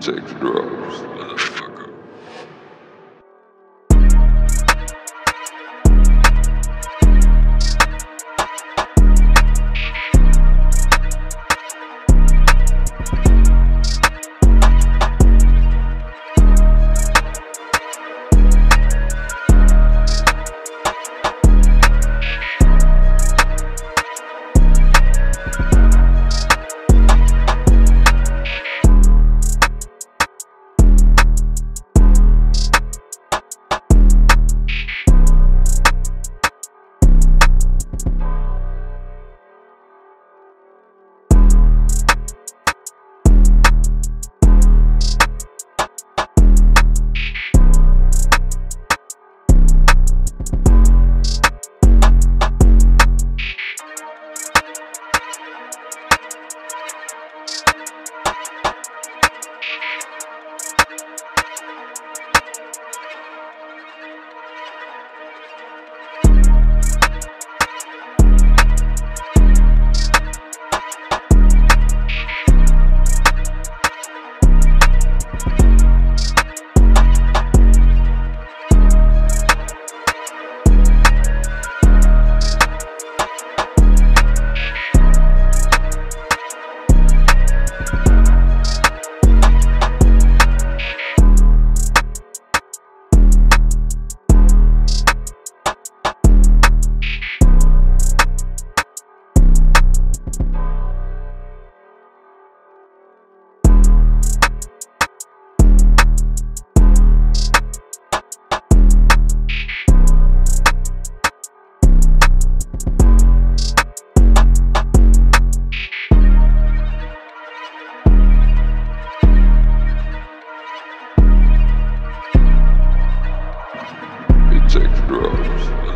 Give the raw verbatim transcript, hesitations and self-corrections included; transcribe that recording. Take drugs, motherfucker. Take drugs.